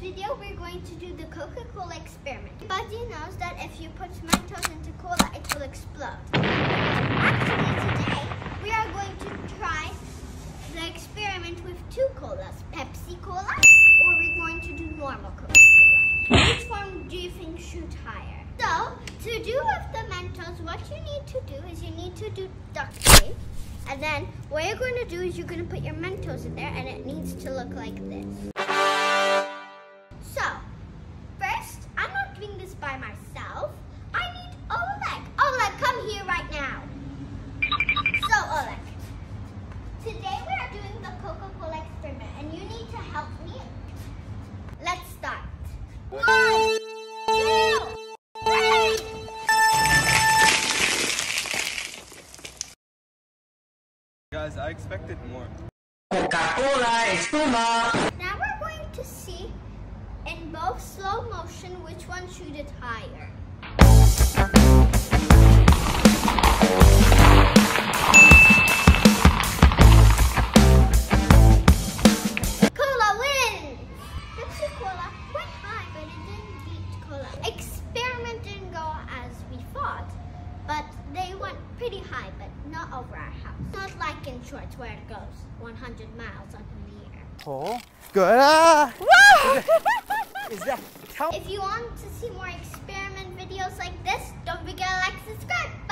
video, we're going to do the Coca Cola experiment. Everybody knows that if you put Mentos into cola, it will explode. Actually, today we are going to try the experiment with two colas, Pepsi Cola, or we're going to do normal Coca-Cola. Which one do you think shoot higher? So, to do with the Mentos, what you need to do is you need to do duct tape. And then what you're going to do is you're going to put your Mentos in there, and it needs to look like this. So, first, I'm not doing this by myself. I need Oleg. Oleg, come here right now. So, Oleg, today we are doing the Coca-Cola experiment, and you need to help me. Let's start. One, two, three. Guys, I expected more. Coca-Cola is too much. Now we're going to see in both slow motion which one shooted higher. Cola wins! Pepsi Cola went high, but it didn't beat Cola. Experiment didn't go as we thought, but they went pretty high, but not over our house. Not like in shorts where it goes 100 miles up in the air. Oh, good! If you want to see more experiment videos like this, don't forget to like and subscribe.